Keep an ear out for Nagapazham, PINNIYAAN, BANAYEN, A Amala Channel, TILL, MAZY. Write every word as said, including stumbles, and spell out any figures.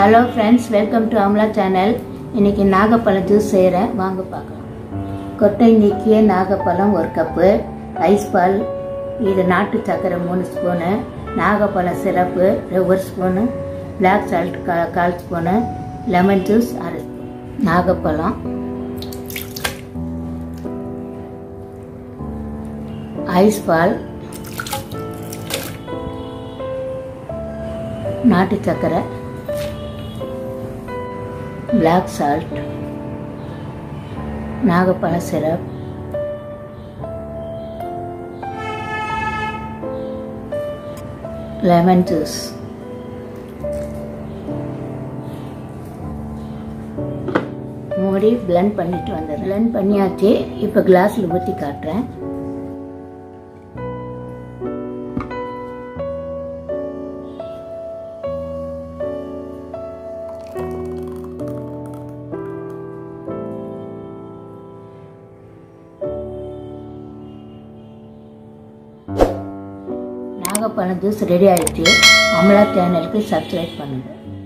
Hello friends welcome to Amla channel. इनके नागपल juice वांग पाकल नागपलम और कप आइस पाल नाट्टु सक्करे मूणु स्पून नागपल सिरप एक स्पून ब्लैक साल्ट काल स्पून लेमन जूस आधा स्पून नागपलम आइस पाल नाट्टु सक्करे ब्लैक साल्ट नागपल सिरप लेमन जूस मूडी ब्लेंड பண்ணிட்டு வந்தேன் ब्लेंड பண்ணியாச்சு இப்ப கிளாஸ்ல ஊத்தி காட்றேன் नागपल जूस रेडी आयिरुक्कु अमला चैनल को सब्सक्राइब பண்ணுங்க।